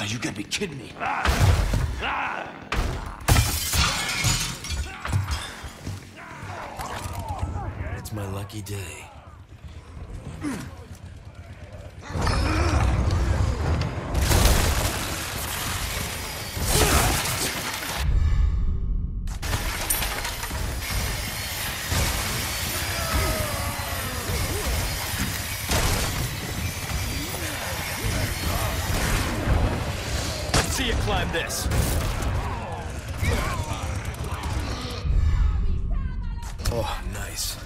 Oh, you gotta be kidding me. It's my lucky day. Climb this. Oh, nice.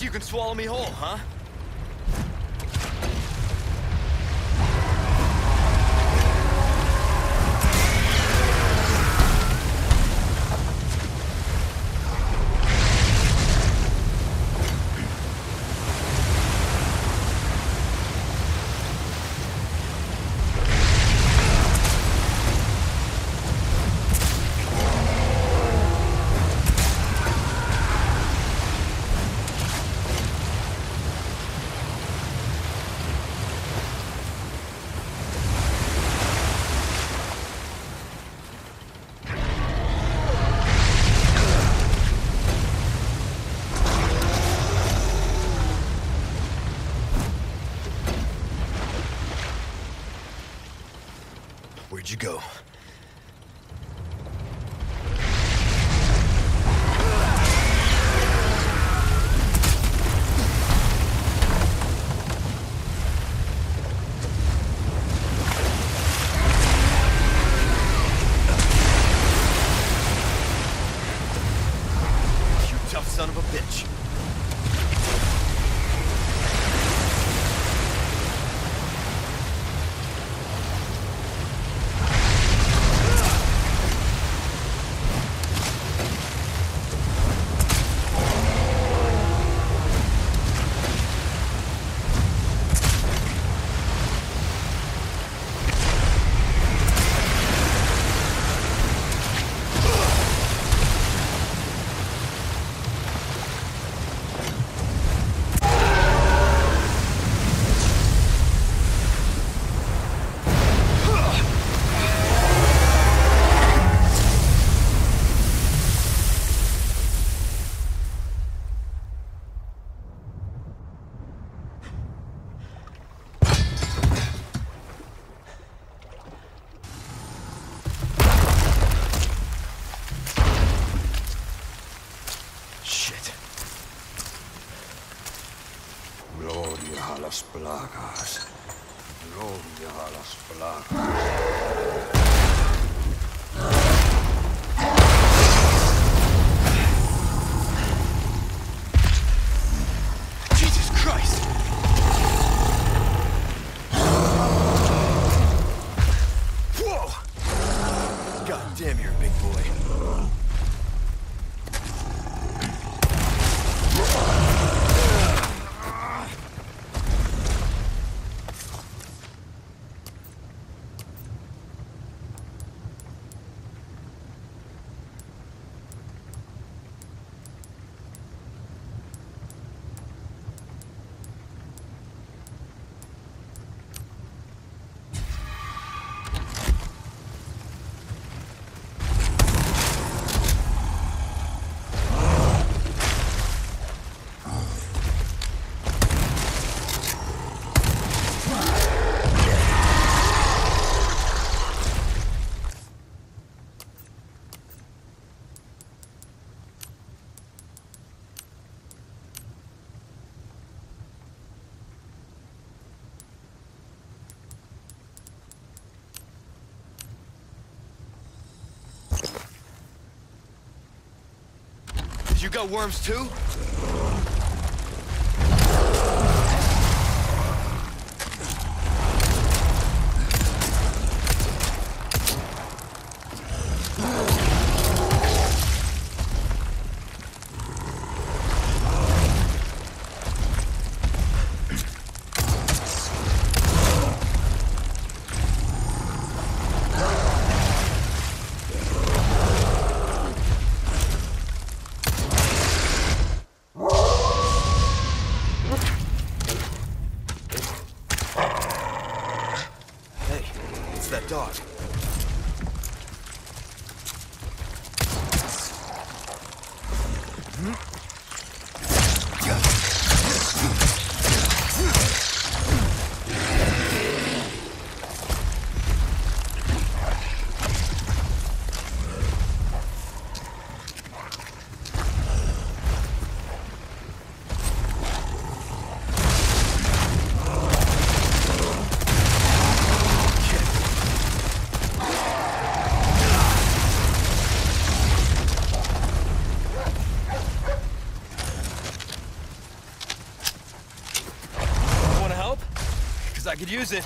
You can swallow me whole, huh? Where'd you go? plagas. Gloria a las plagas. You got worms too? I could use it.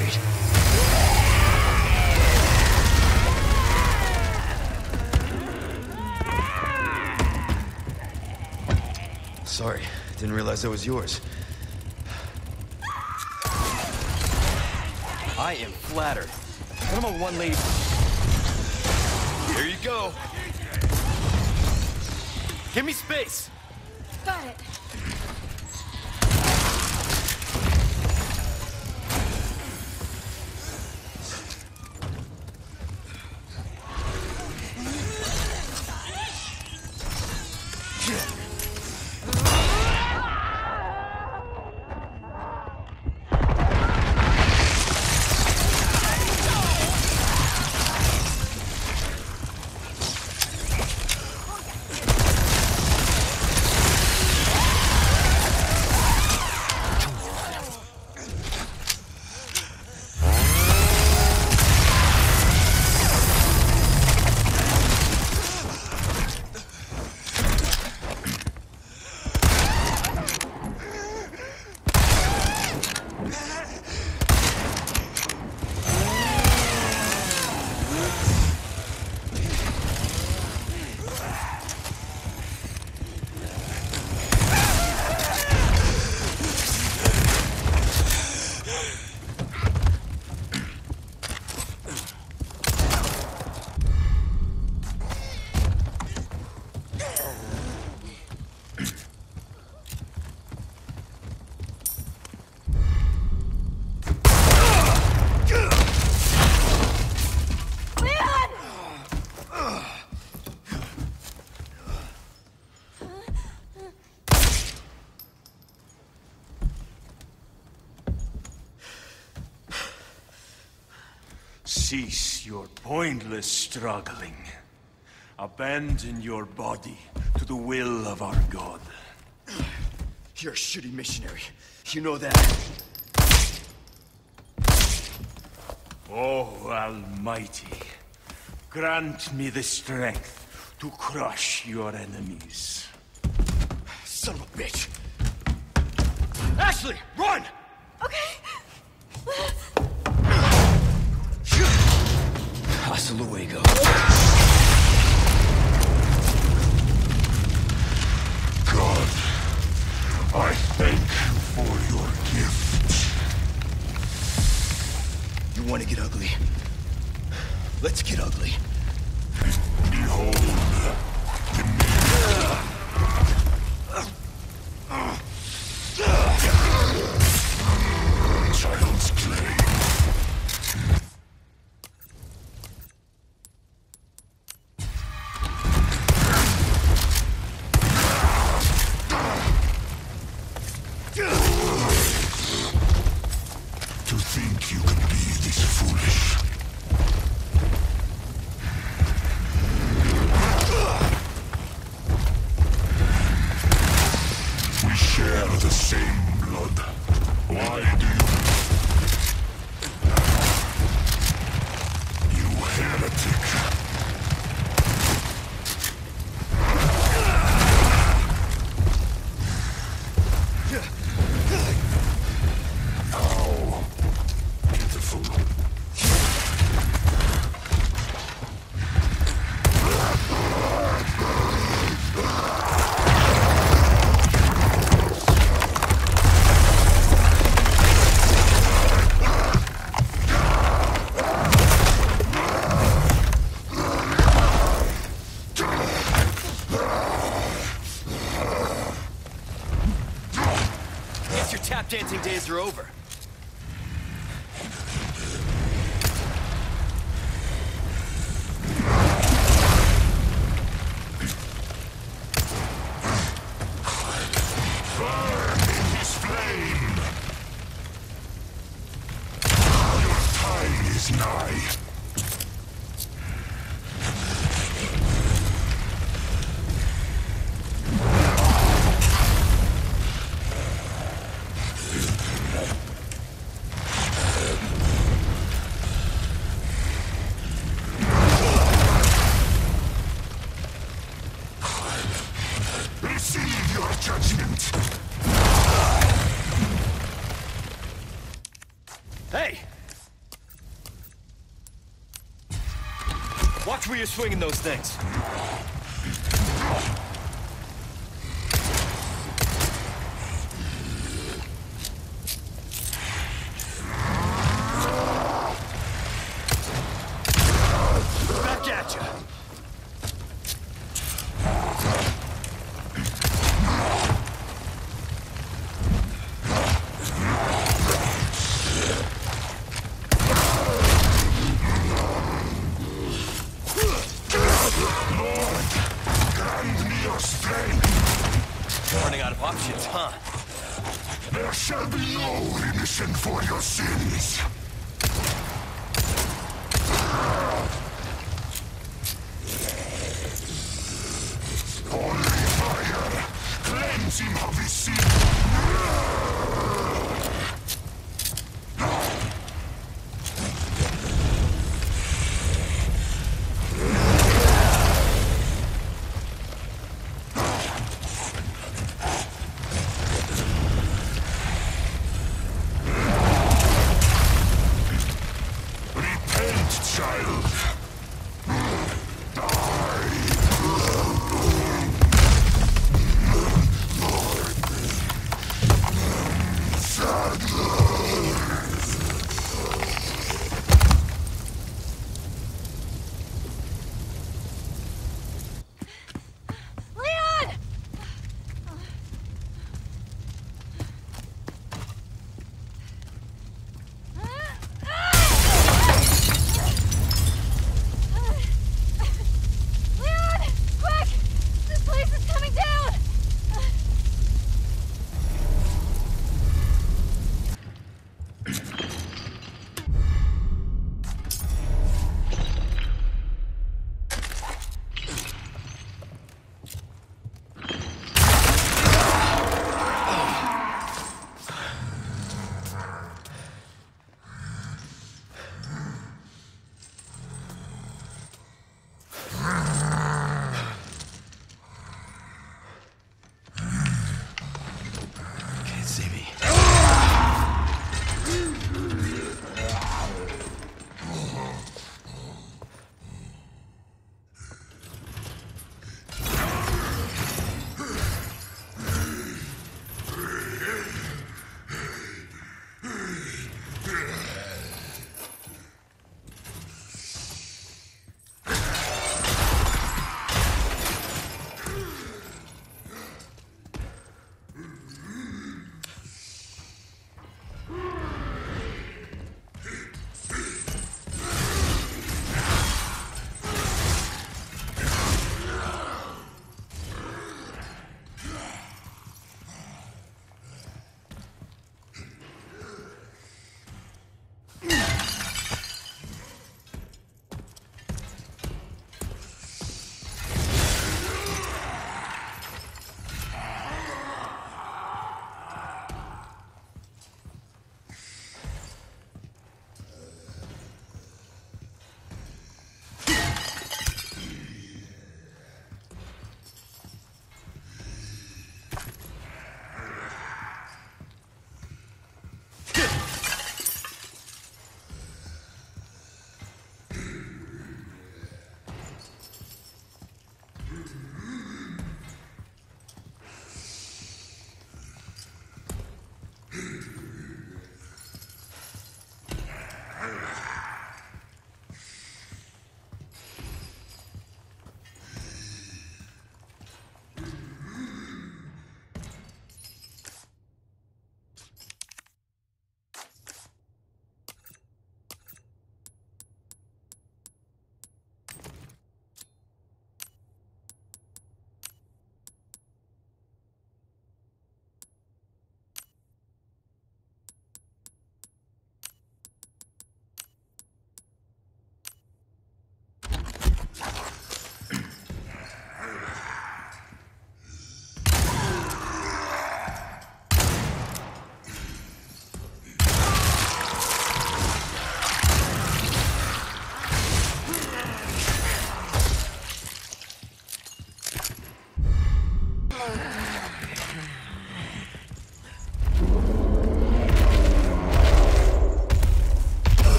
worried. Sorry, didn't realize that was yours. I am flattered. What am I one lady? Here you go. Give me space. Got it. Cease your pointless struggling. Abandon your body to the will of our god. You're a shitty missionary. You know that. Oh, Almighty. Grant me the strength to crush your enemies. Son of a bitch! Ashley, run! Okay. Hasta luego. God, I thank you for your gift. You want to get ugly? Let's get ugly. Behold the mirror. Child's play. Dancing days are over. Watch where you're swinging those things.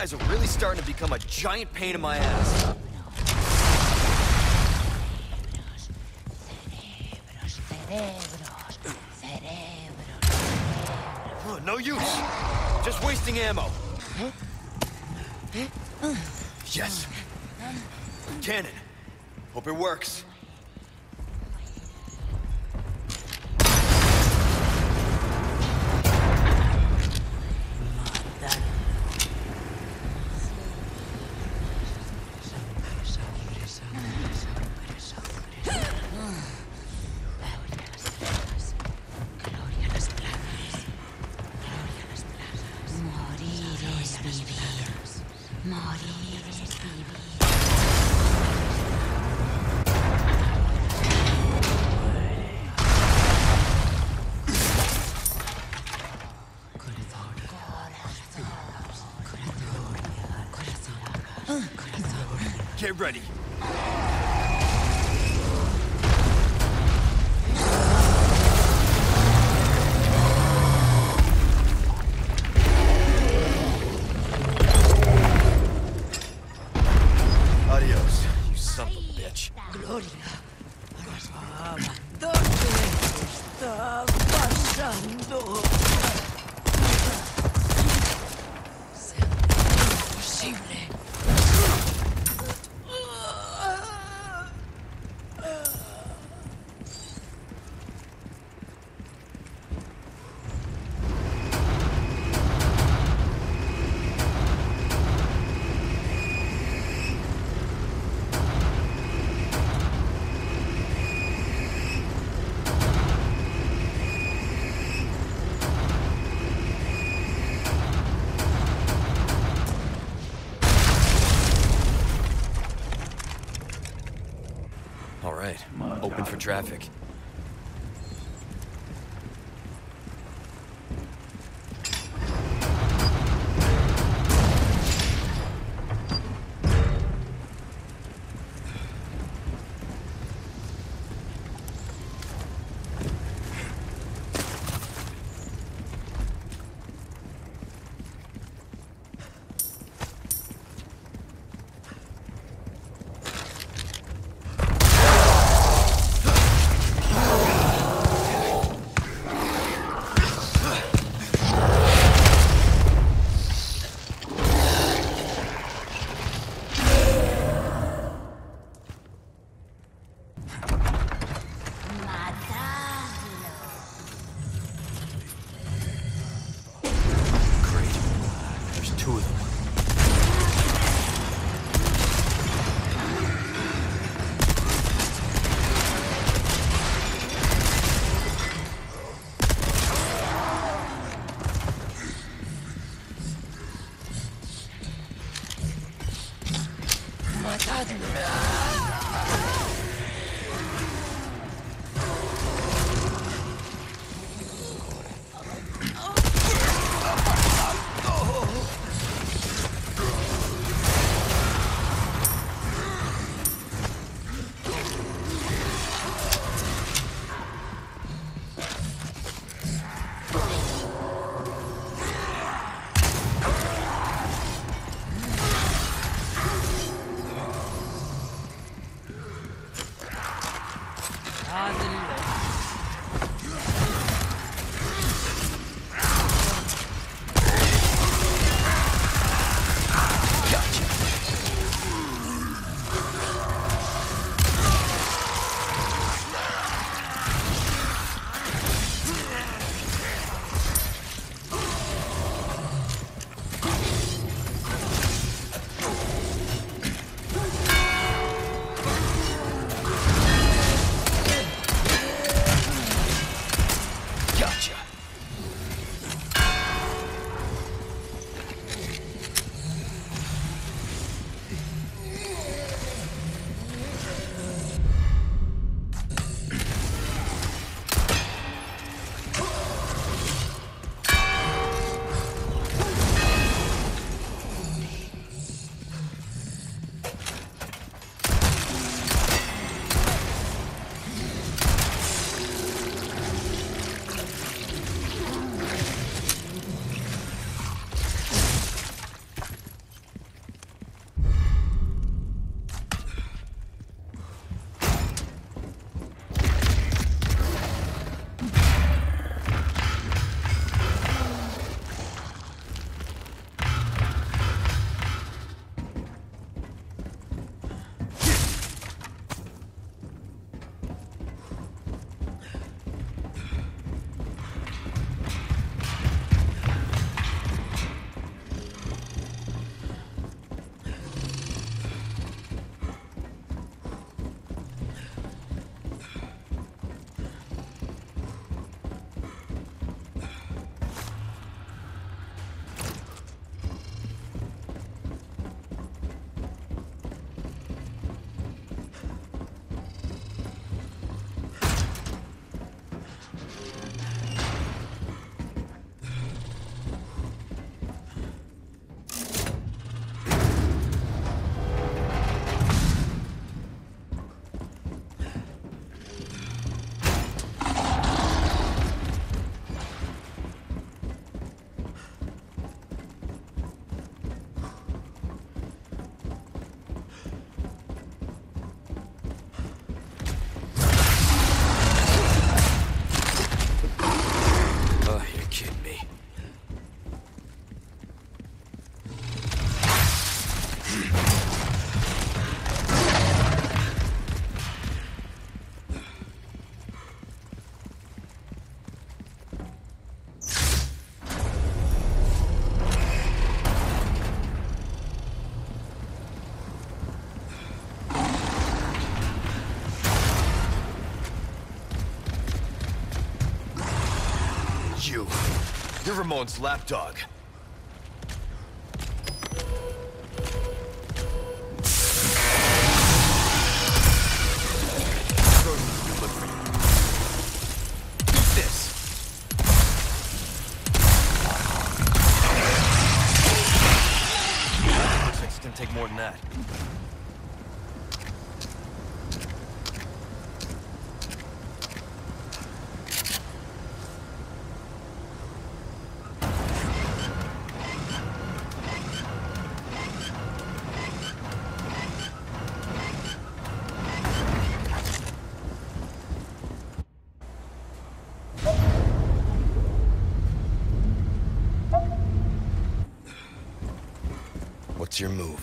guys are really starting to become a giant pain in my ass. No use. Just wasting ammo. Yes. Cannon. Hope it works. Get ready. Adios, you son of a bitch. Gloria. Open for traffic. you! You're Ramon's lapdog. Your move.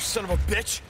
Son of a bitch!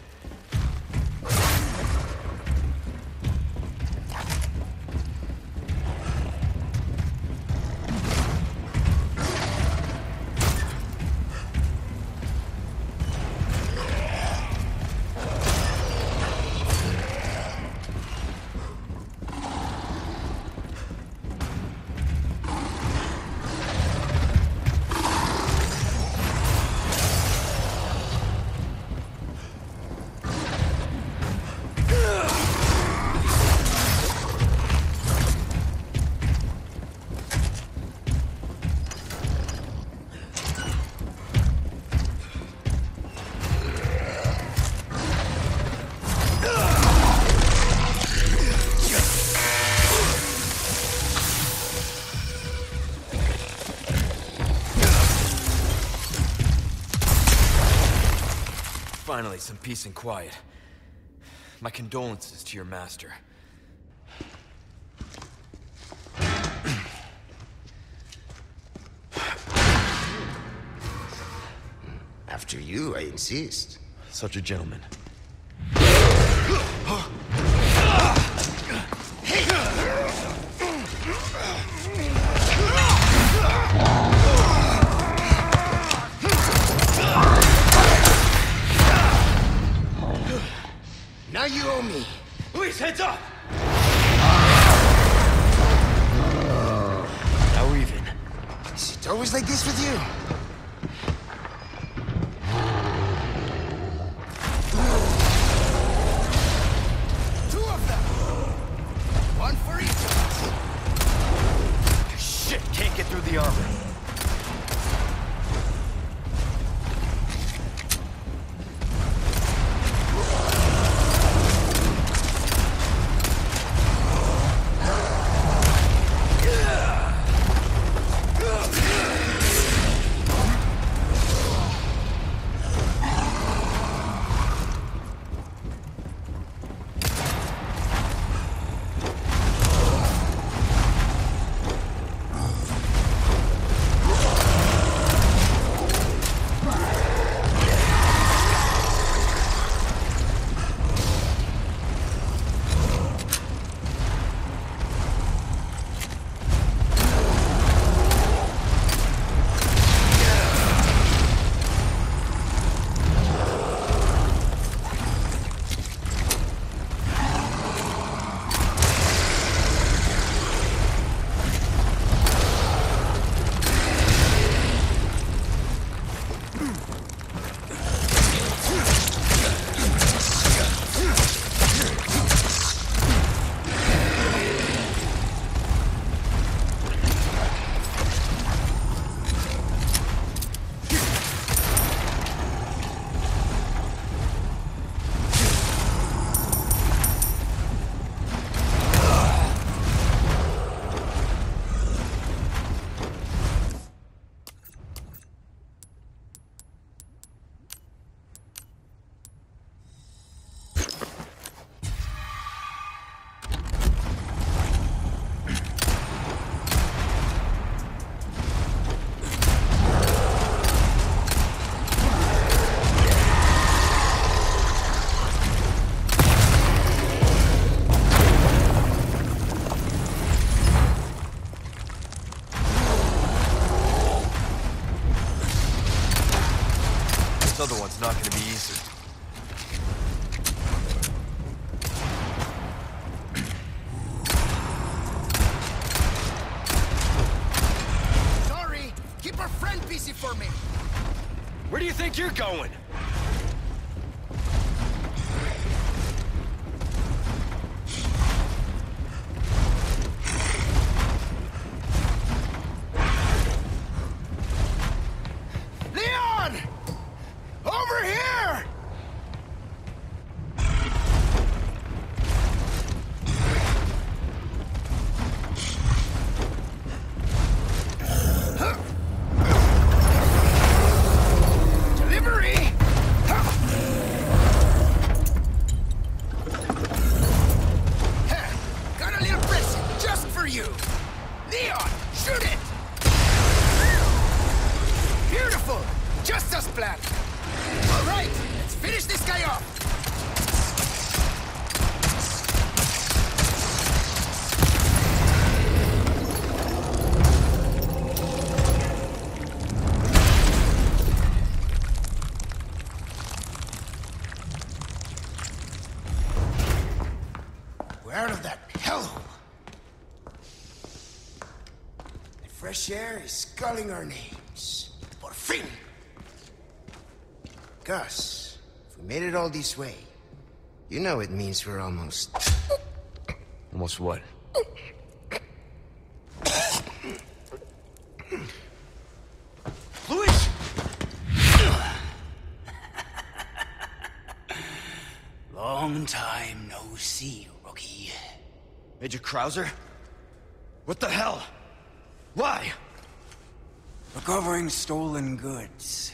Finally, some peace and quiet. My condolences to your master. After you, I insist. Such a gentleman. You owe me. Luis, heads up! Now we're even. Is it always like this with you? Two of them! One for each of us! Shit, can't get through the armor. other one's not gonna be easy. Sorry, keep our friend busy for me. Where do you think you're going? Share is calling our names. Por fin! Gus, if we made it all this way, you know it means we're almost... Almost what? Luis! Long time no see, rookie. Major Krauser? What the hell? Why? Recovering stolen goods.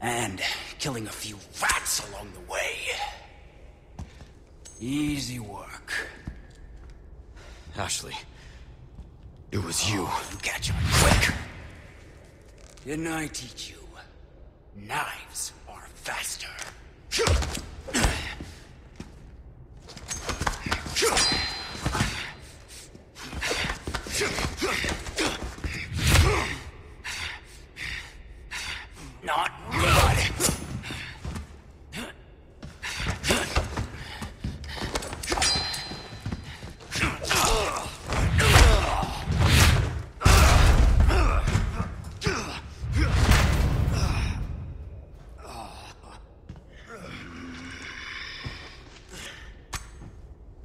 And killing a few rats along the way. Easy work. Ashley, it was you. You catch on quick. Didn't I teach you? Knives are faster. Not good.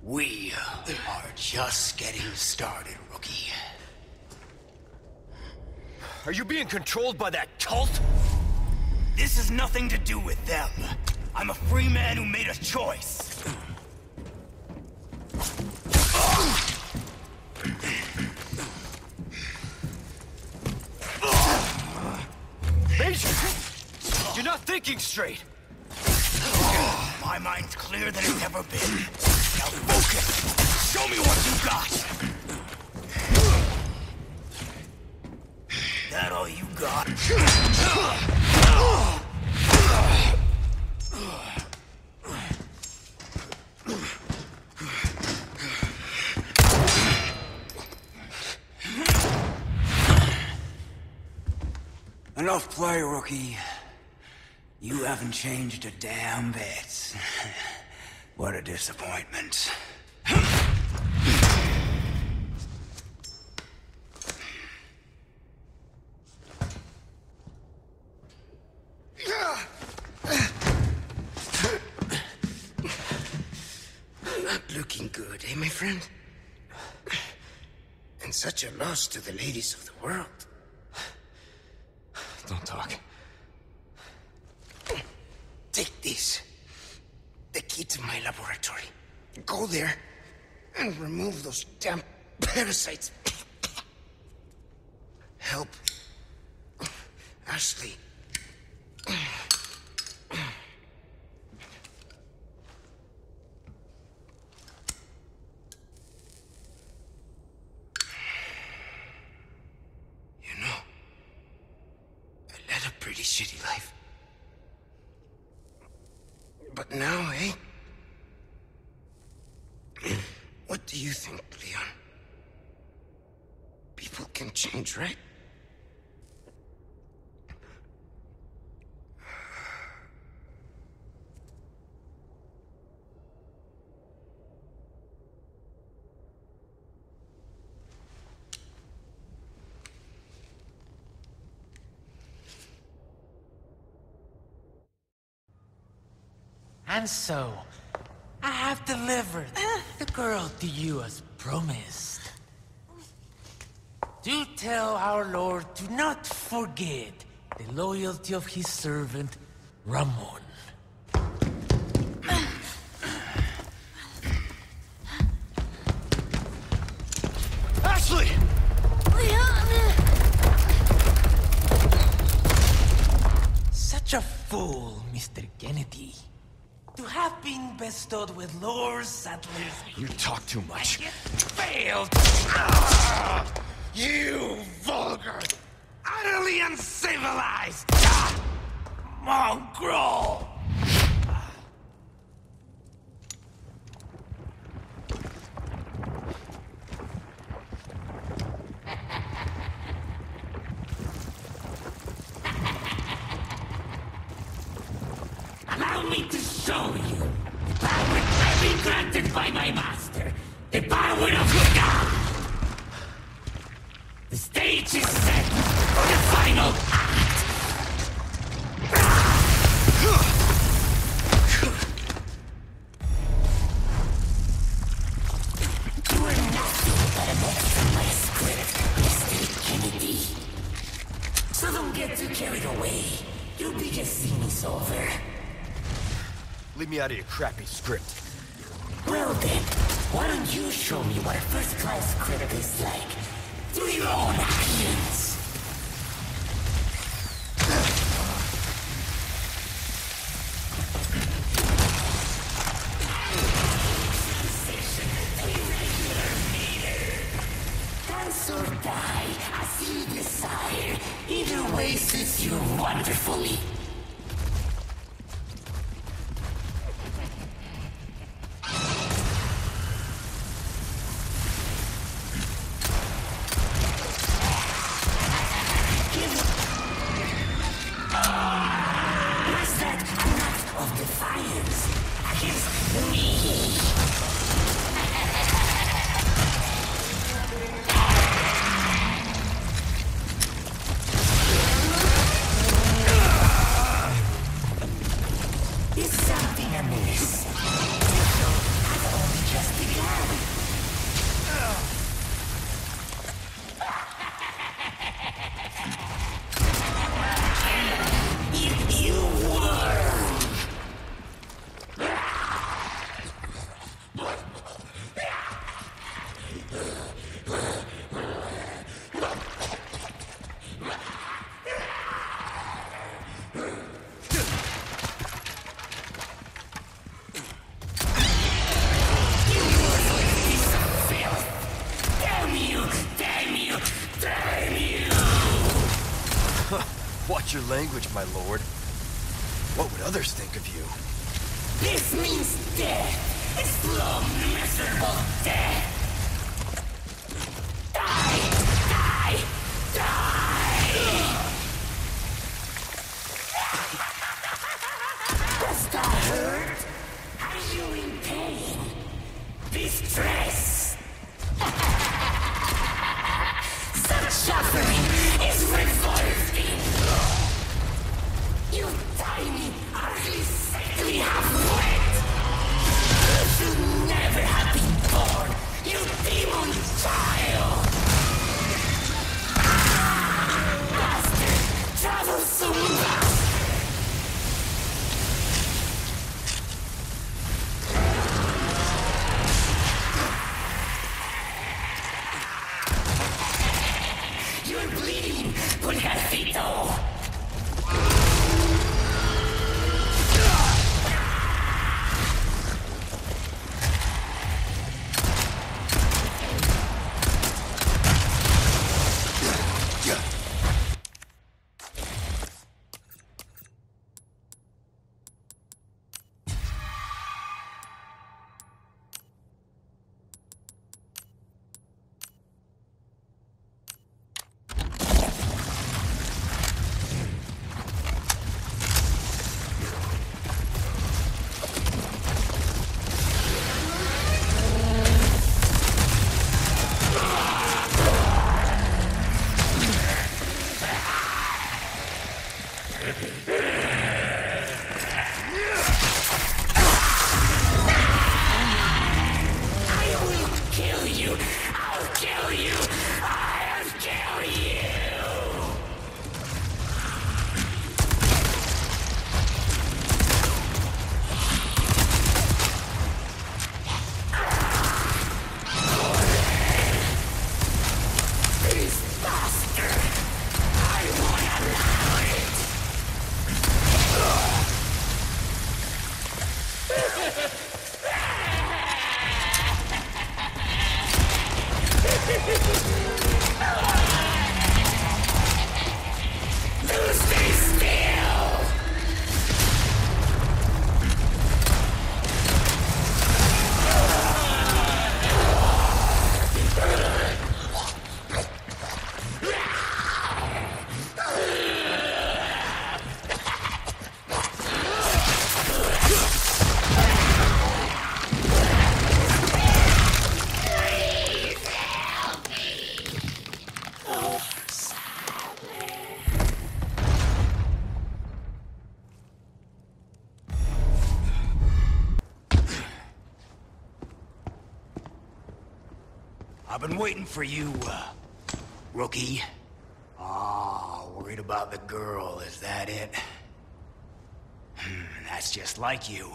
We are just getting started, rookie. Are you being controlled by that cult? This has nothing to do with them. I'm a free man who made a choice. Major! You're not thinking straight! My mind's clearer than it's ever been. Now focus! Show me what you got! That all you got? Enough play, rookie. You haven't changed a damn bit. What a disappointment. And such a loss to the ladies of the world. Don't talk. Take this. The key to my laboratory. Go there and remove those damn parasites. Help. Ashley. Shitty life. But now, eh? What do you think, Leon? People can change, right? And so, I have delivered the girl to you as promised. Do tell our Lord to not forget the loyalty of his servant, Ramon. Ashley! Such a fool, Mr. Kennedy. To have been bestowed with Lord Sattler's... You talk too much. You failed! You vulgar, utterly uncivilized, mongrel! Allow me to show you the power I've been granted by my master, the power of Ada! The stage is set for the final act! You are nothing but an extra script, Mr. Kennedy. So don't get too carried away. Your biggest scene is over. Leave me out of your crappy script. Well then, why don't you show me what a first-class script is like? Through your own actions! Transition to irregular meter. Dance or die, as you desire. Either way suits you wonderfully. Language, my lord. What would others think of you? This means death! It's long, miserable death! Die! Die! Die! Does that hurt? Are you in pain? Distress? Such suffering is revolting! You tiny, ugly, sickly half-wit! You should never have been born, you demon child! Master, travel soon, master! You're bleeding, Pulgarcito! kill you! I'll kill you! This bastard! I won't allow it! You stay still! I've been waiting for you, rookie. Ah, worried about the girl, is that it? That's just like you.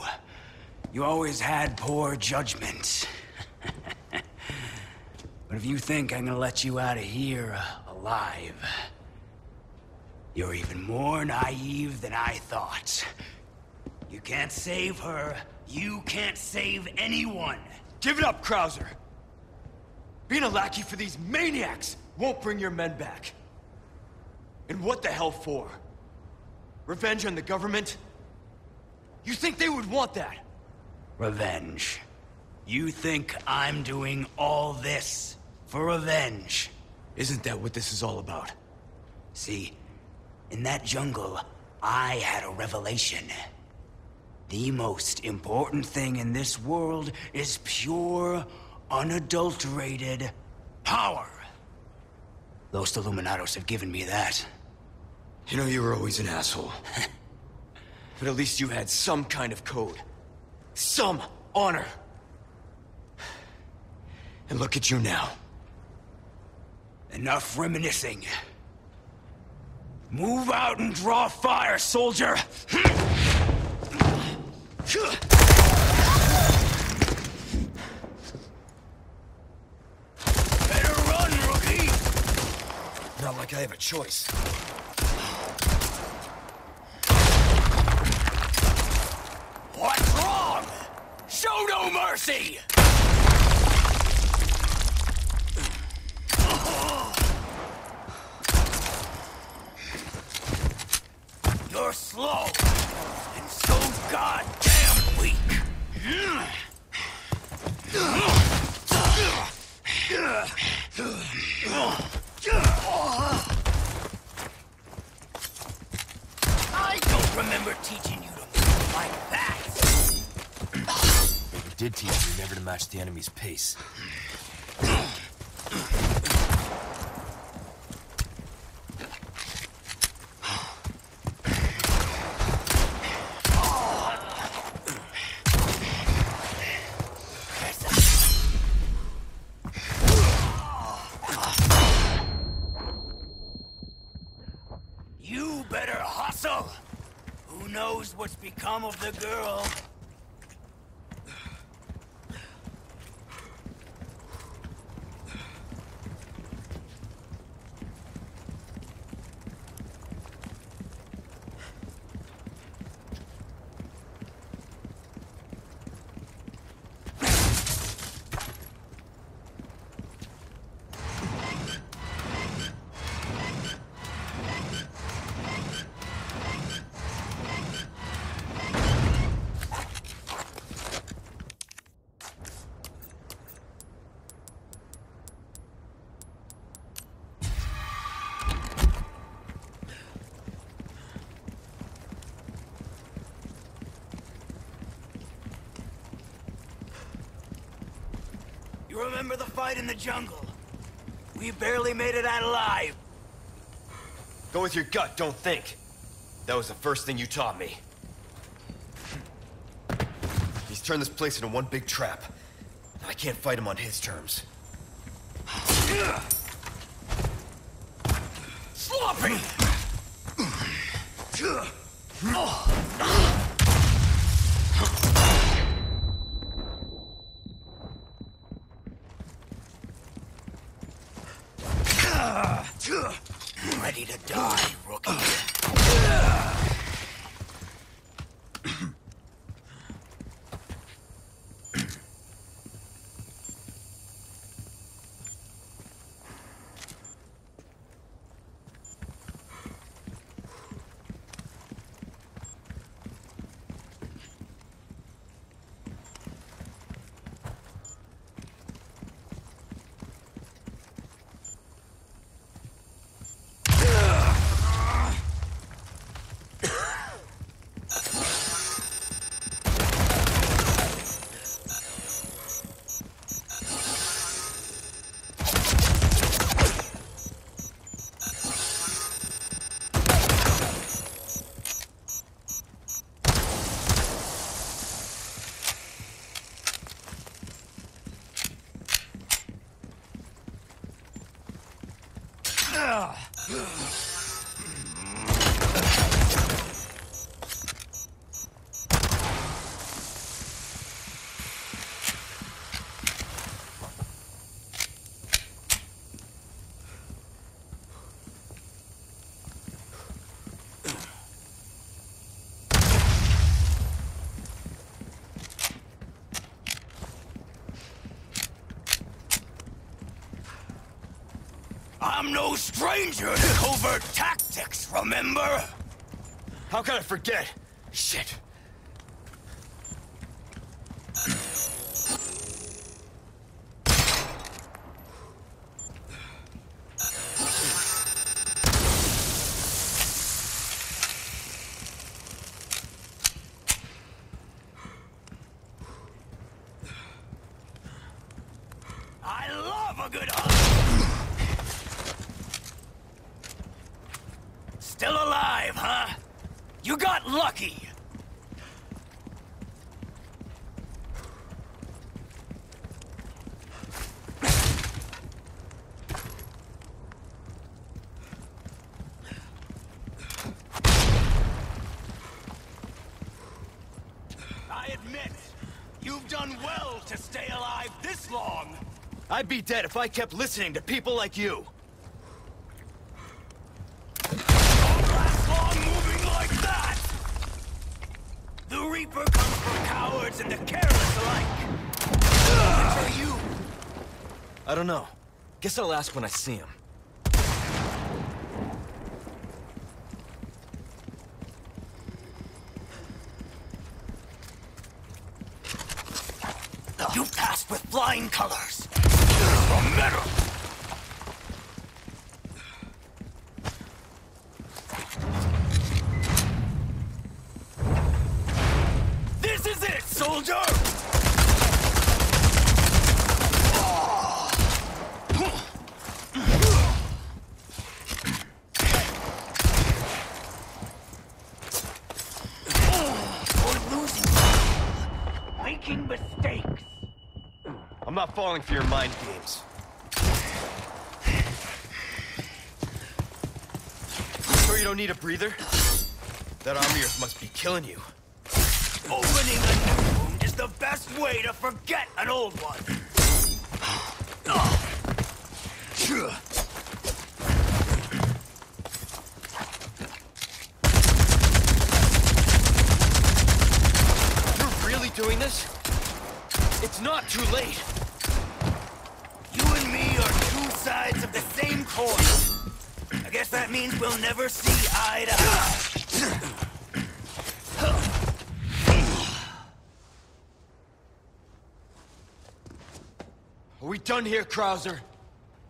You always had poor judgment. But if you think I'm gonna let you out of here alive, you're even more naive than I thought. You can't save her. You can't save anyone. Give it up, Krauser. Being a lackey for these maniacs won't bring your men back. And what the hell for? Revenge on the government? You think they would want that? Revenge. You think I'm doing all this for revenge? Isn't that what this is all about? See, in that jungle, I had a revelation. The most important thing in this world is pure, unadulterated power. Those Illuminados have given me that. You know, you were always an asshole. But at least you had some kind of code. Some honor. And look at you now. Enough reminiscing. Move out and draw fire, soldier! Not like I have a choice. What's wrong? Show no mercy! You're slow, and so goddamn weak. I don't remember teaching you to move like that. It did teach you never to match the enemy's pace. What's become of the girl? Remember the fight in the jungle? We barely made it out alive. Go with your gut, don't think. That was the first thing you taught me. He's turned this place into one big trap. I can't fight him on his terms. Sloppy! Ready to die, rookie. I'm no stranger to covert tactics, remember? How could I forget? Shit. I'd be dead if I kept listening to people like you. Don't last long moving like that! The Reaper comes for cowards and the careless alike. What are you? I don't know. Guess I'll ask when I see him. You passed with flying colors. Metal! This is it, soldier! You're losing. Making mistakes. I'm not falling for your mind games. You don't need a breather? That arm of yours must be killing you. Opening a new wound is the best way to forget an old one. You're really doing this? It's not too late. You and me are two sides of the same coin. I guess that means we'll never see eye to eye. Are we done here, Krauser?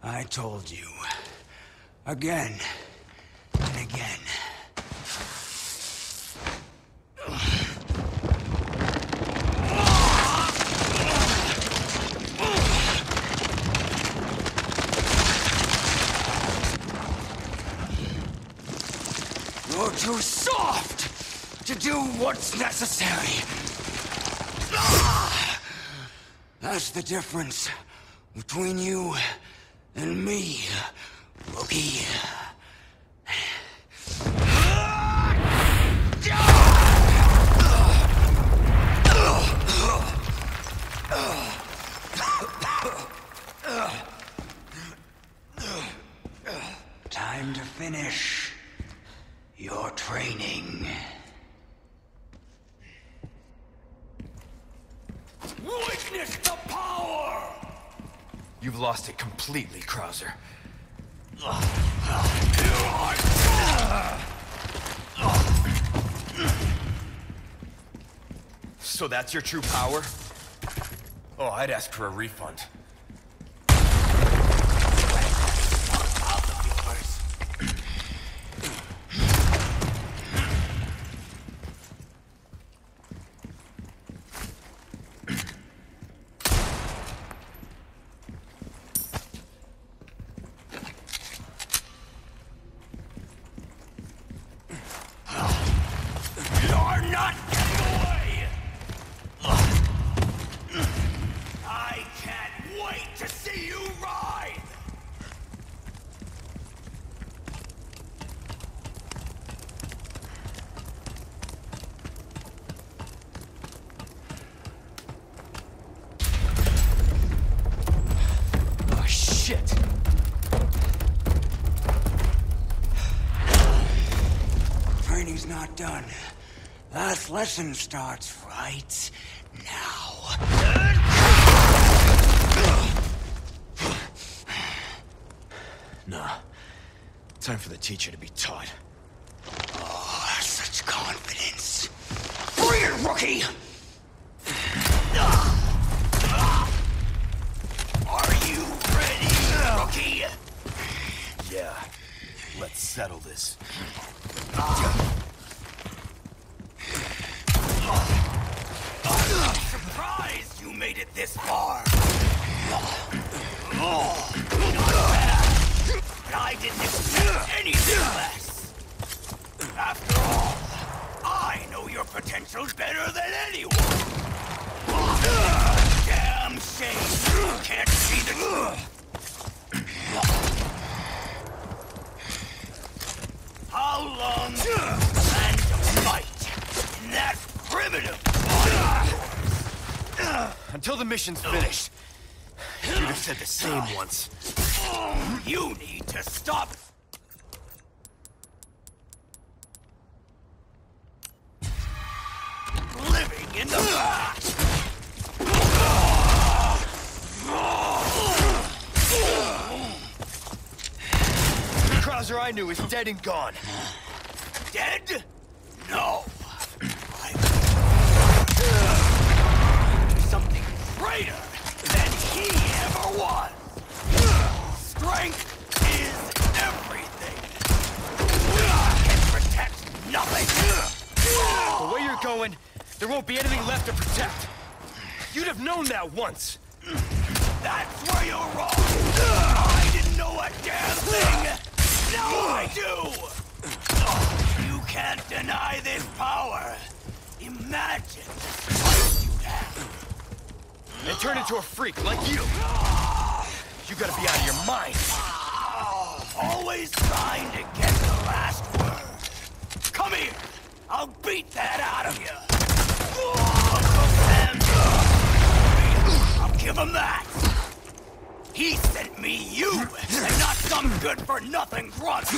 I told you. Again. And again. Too soft to do what's necessary. That's the difference between you And me, Loki. Time to finish your training. Witness the power! You've lost it completely, Krauser. So that's your true power? Oh, I'd ask for a refund. Not done. Last lesson starts right now. Nah. Time for the teacher to be taught. Oh, such confidence. Bring it, rookie! Are you ready, rookie? Yeah. Let's settle this. Made it this far. Oh, not bad. But I didn't expect anything less. After all, I know your potential better than anyone. Damn shame you can't see the truth. How long do you plan to fight in that primitive body? Until the mission's finished. You'd have said the same once. You need to stop. Living in the past. The Krauser I knew is dead and gone. Dead? No. Greater than he ever was. Strength is everything. Can protect nothing. The way you're going, there won't be anything left to protect. You'd have known that once. That's where you're wrong. I didn't know a damn thing. Now I do. You can't deny this power. Imagine what you'd have. And turn into a freak like you. You gotta be out of your mind. Always trying to get the last word. Come here. I'll beat that out of you. I'll give him that. He sent me you, and not some good-for-nothing grunt.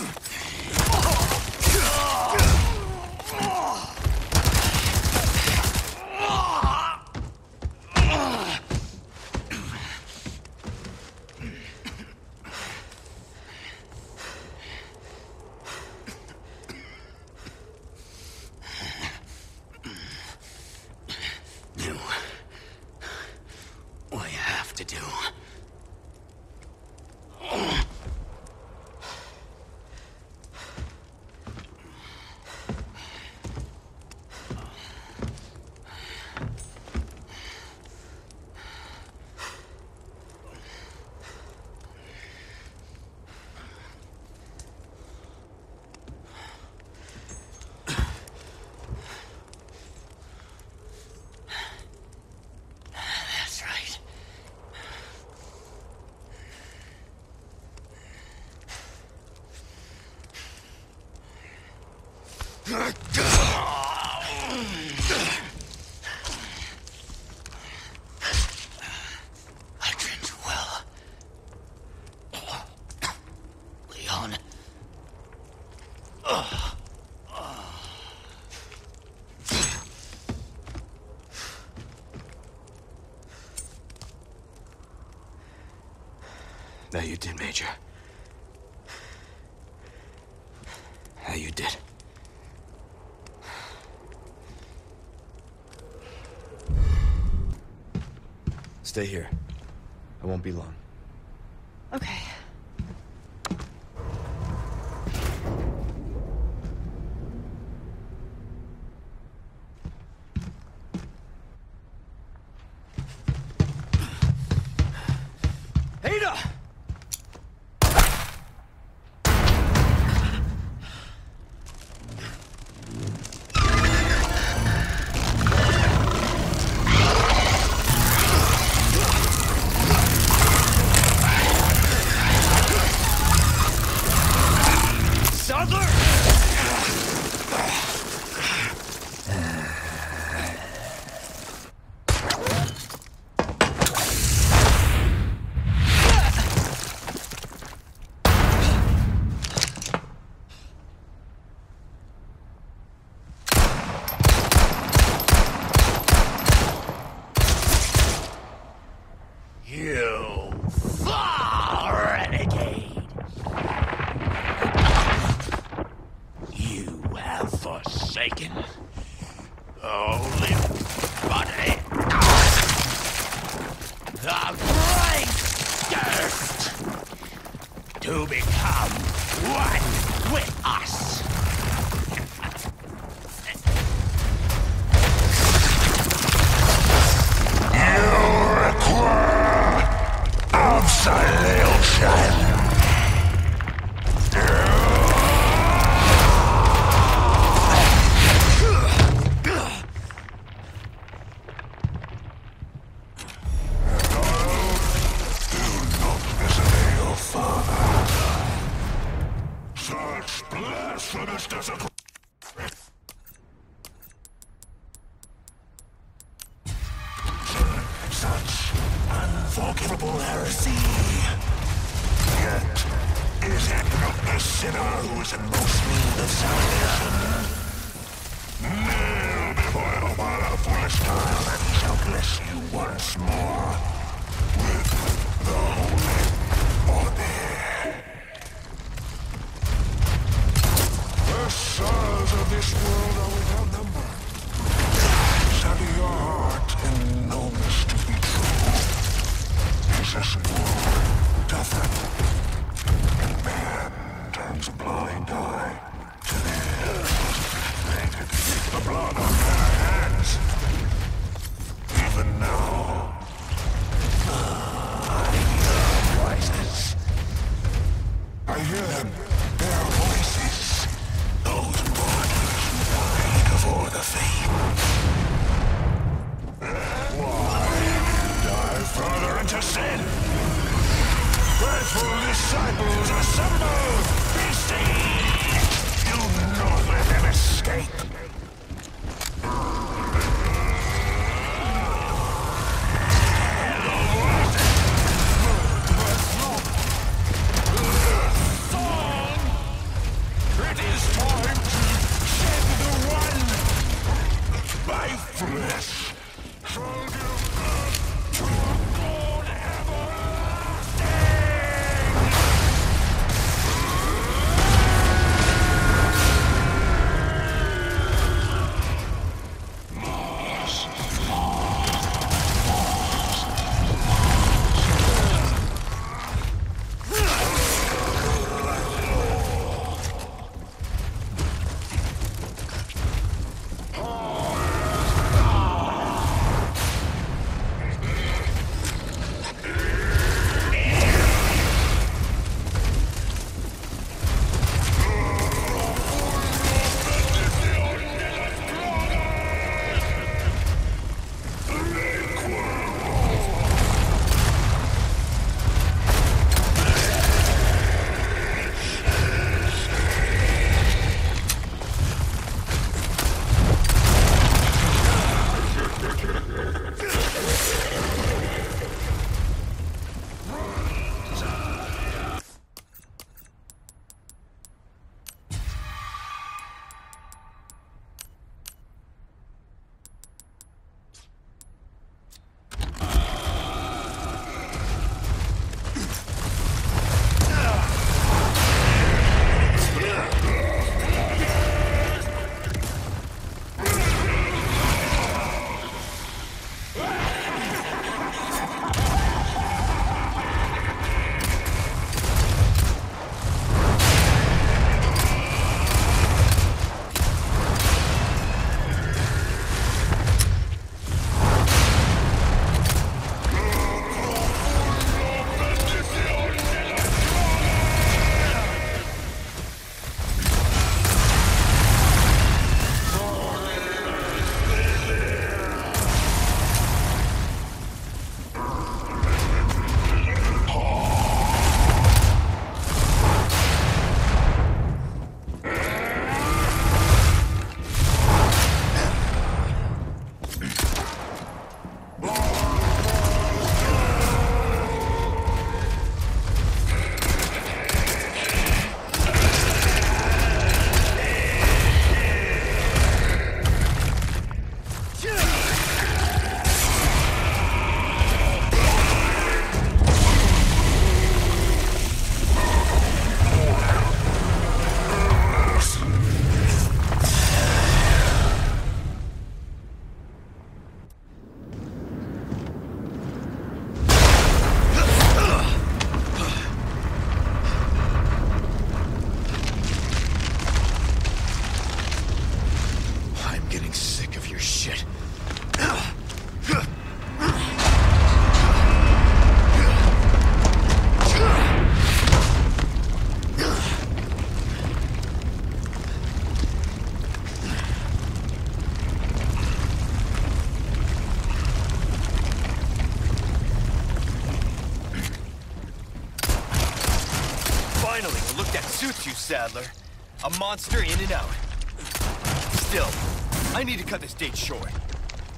Now you did, Major. Now you did. Stay here. I won't be long. Okay. Blind eye to the Suits you, Sadler. A monster in and out. Still, I need to cut this date short.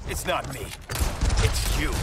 It's not me. It's you.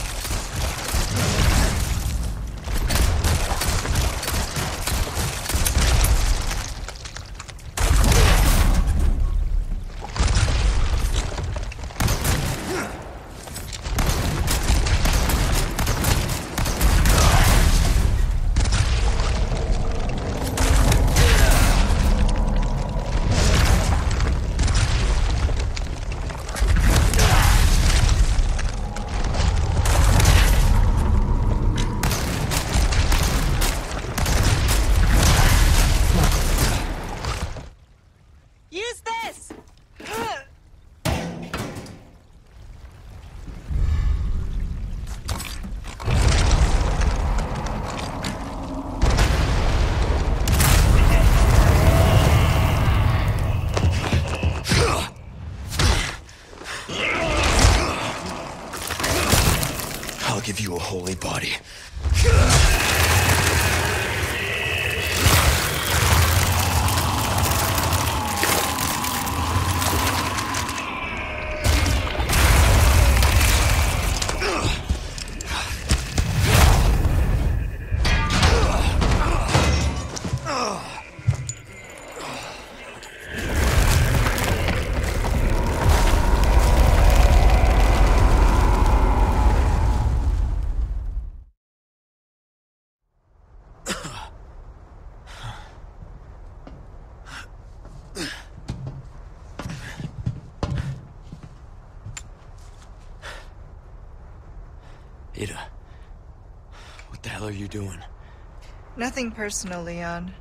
Holy body. Ada, what the hell are you doing? Nothing personal, Leon.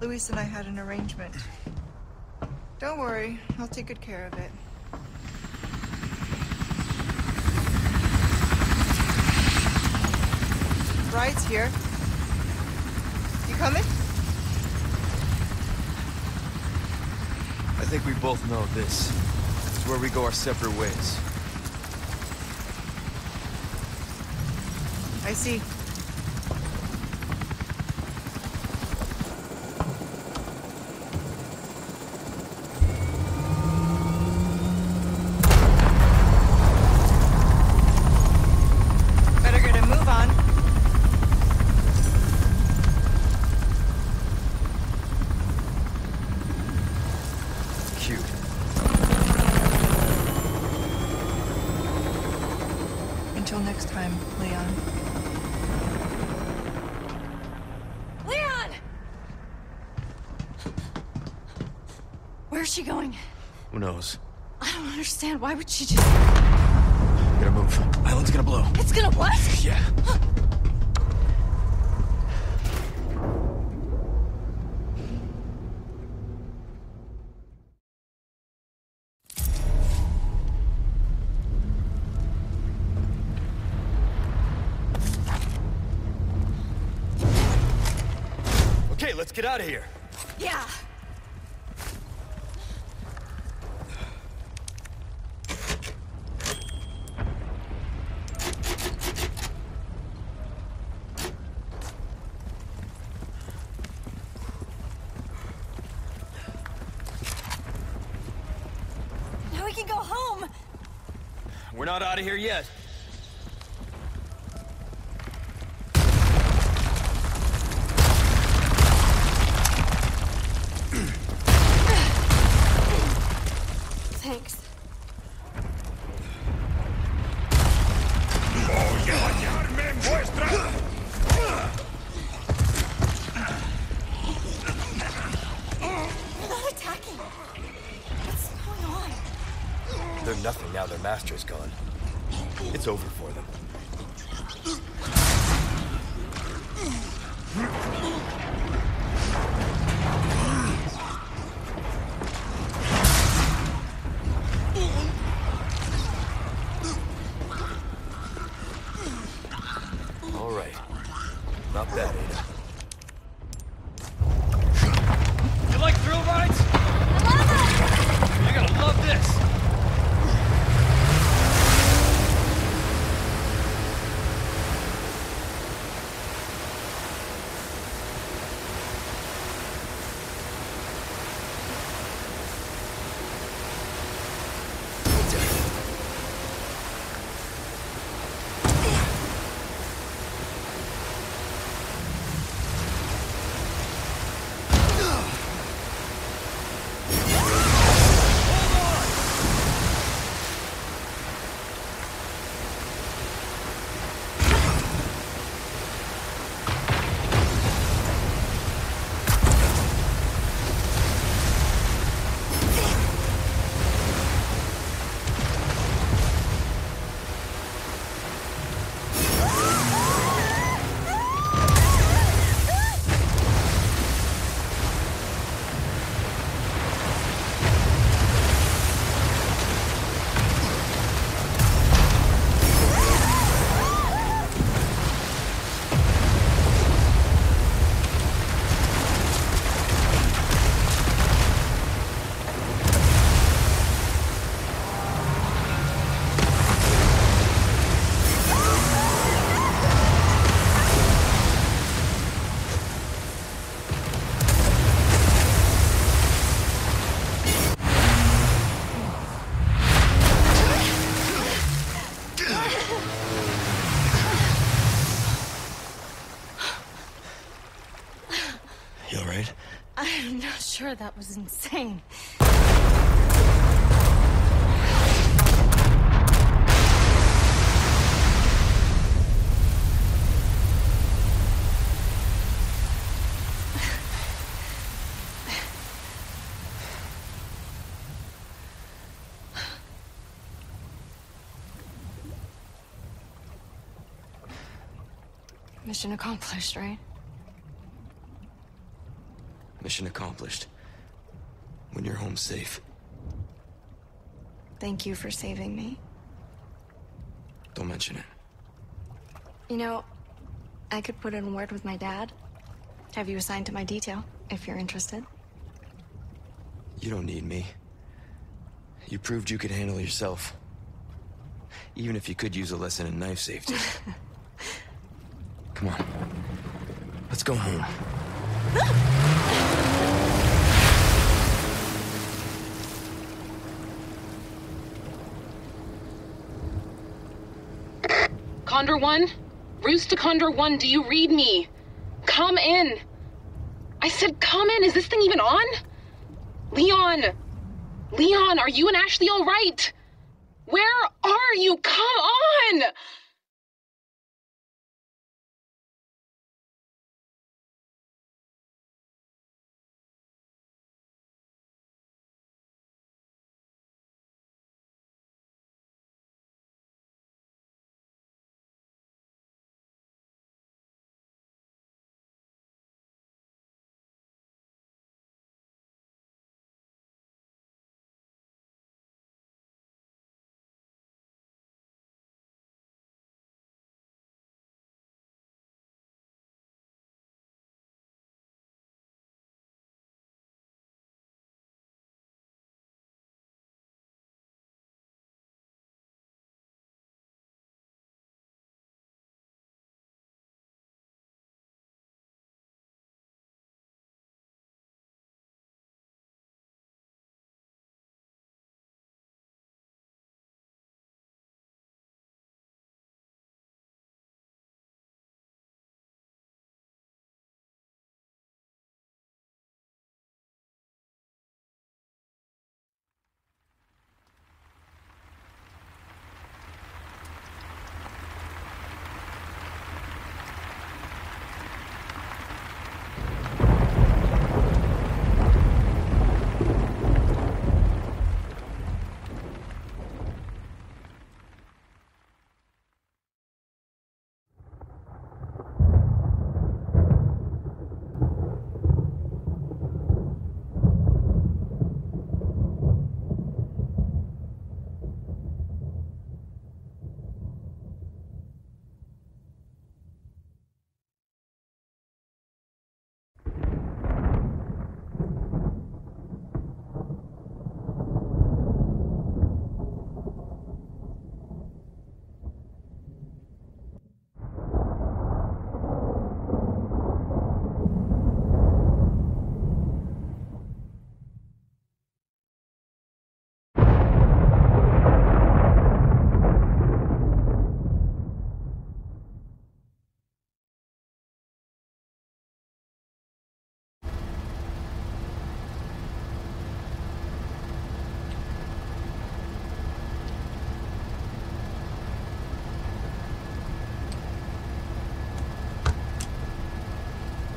Luis and I had an arrangement. Don't worry, I'll take good care of it. Bride's here. You coming? I think we both know this. This is where we go our separate ways. I see. Better get a move on. Cute. Until next time, Leon. Where's she going? Who knows? I don't understand. Why would she just... We gotta move. Island's gonna blow. It's gonna what? Yeah. Okay, let's get out of here. Yeah. We're not out of here yet. Thanks. They're nothing now their master's gone. It's over for them. All right. Not bad, Ada. You like thrill rides? You're gonna love this! sure that was insane. Mission accomplished, right? Mission accomplished. When you're home safe. Thank you for saving me. Don't mention it. You know, I could put in a word with my dad. Have you assigned to my detail, if you're interested? You don't need me. You proved you could handle yourself. Even if you could use a lesson in knife safety. Come on. Let's go home. Condor 1? Rustic Condor 1, do you read me? Come in. I said come in. Is this thing even on? Leon! Leon, are you and Ashley all right? Where are you? Come on!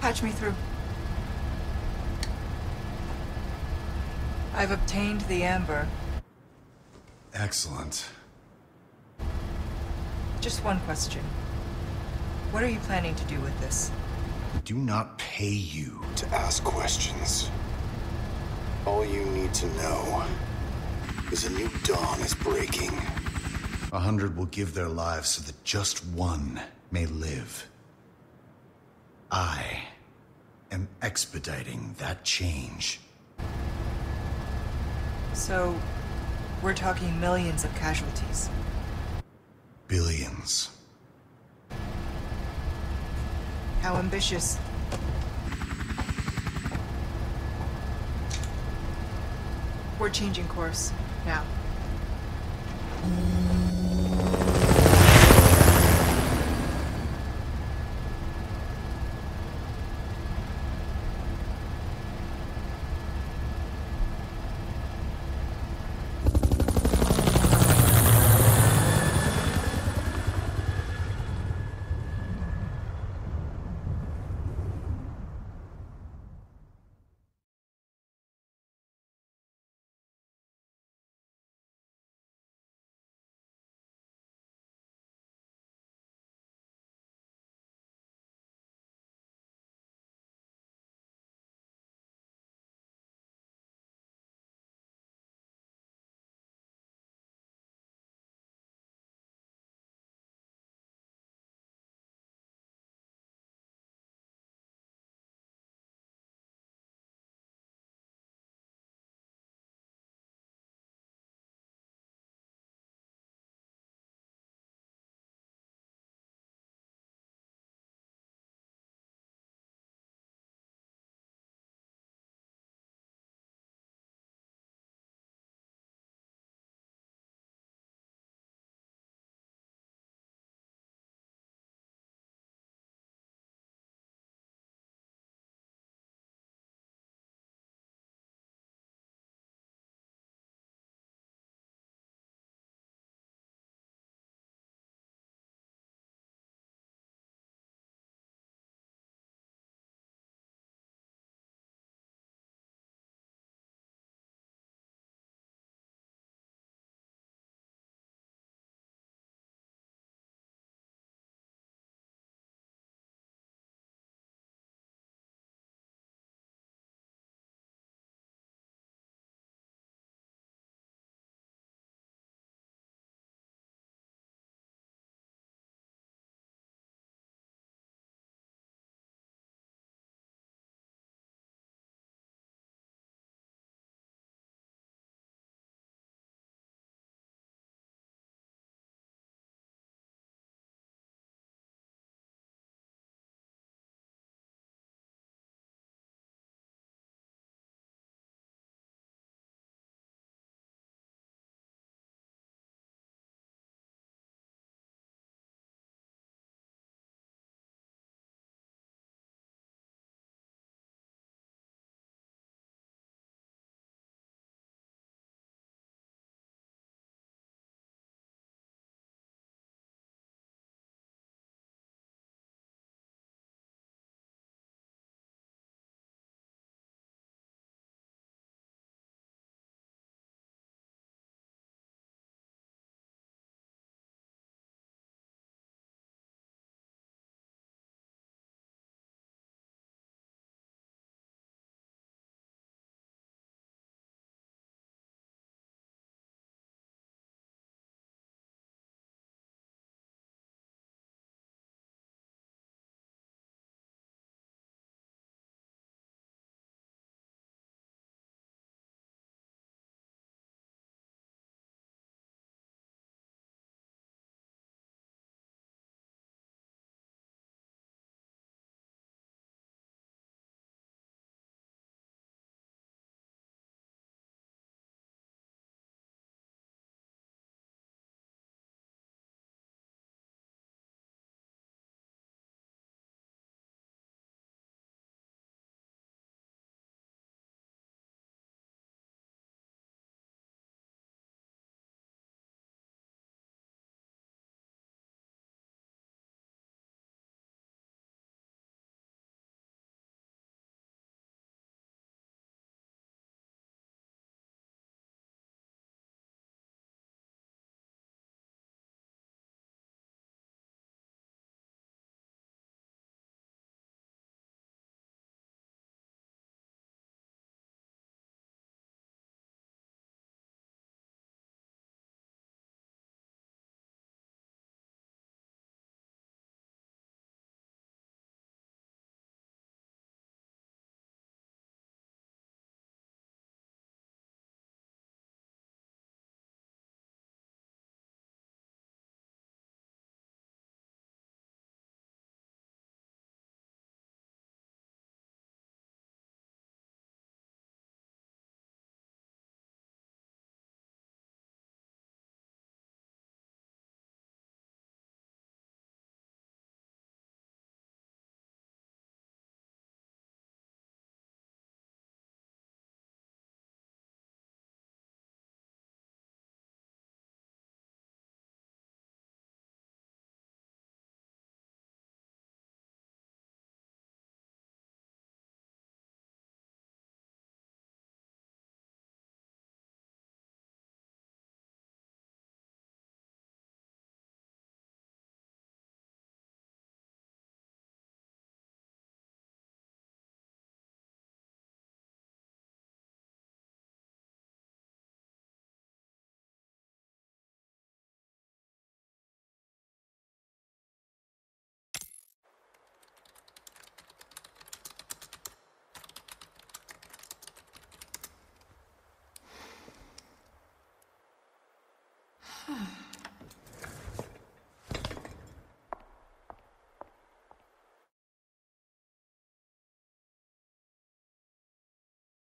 Patch me through. I've obtained the amber. Excellent. Just one question. What are you planning to do with this? We do not pay you to ask questions. All you need to know is a new dawn is breaking. 100 will give their lives so that just one may live. I am expediting that change. So, we're talking millions of casualties. Billions. How ambitious. We're changing course now.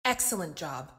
Excellent job.